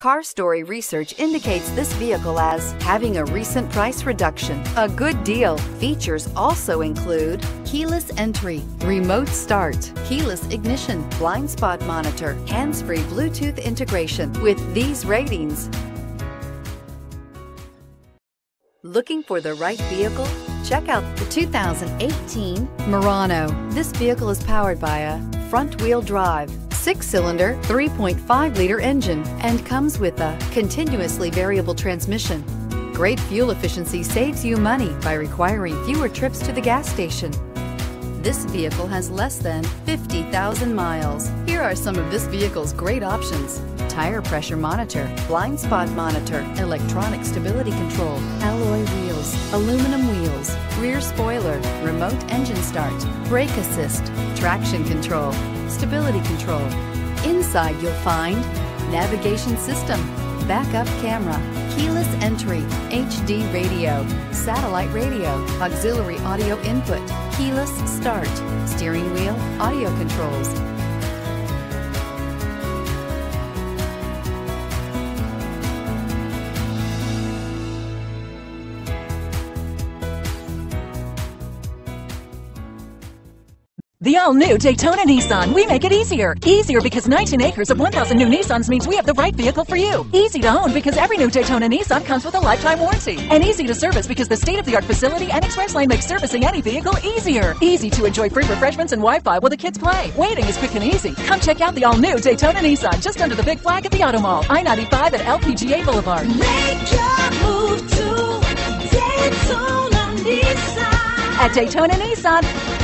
Car Story research indicates this vehicle as having a recent price reduction, a good deal. Features also include keyless entry, remote start, keyless ignition, blind spot monitor, hands-free Bluetooth integration. With these ratings, looking for the right vehicle? Check out the 2018 Murano. This vehicle is powered by a front-wheel drive, 6-cylinder, 3.5-liter engine, and comes with a continuously variable transmission. Great fuel efficiency saves you money by requiring fewer trips to the gas station. This vehicle has less than 50,000 miles. Here are some of this vehicle's great options: tire pressure monitor, blind spot monitor, electronic stability control, alloy wheels, aluminum wheels, rear spoiler, remote engine start, brake assist, traction control, stability control. Inside you'll find navigation system, backup camera, keyless entry, HD radio, satellite radio, auxiliary audio input, keyless start, steering wheel audio controls. The all-new Daytona Nissan. We make it easier. Easier because 19 acres of 1,000 new Nissans means we have the right vehicle for you. Easy to own because every new Daytona Nissan comes with a lifetime warranty. And easy to service because the state-of-the-art facility and express lane makes servicing any vehicle easier. Easy to enjoy free refreshments and Wi-Fi while the kids play. Waiting is quick and easy. Come check out the all-new Daytona Nissan just under the big flag at the Automall, I-95 and LPGA Boulevard. Make your move to Daytona Nissan. At Daytona Nissan.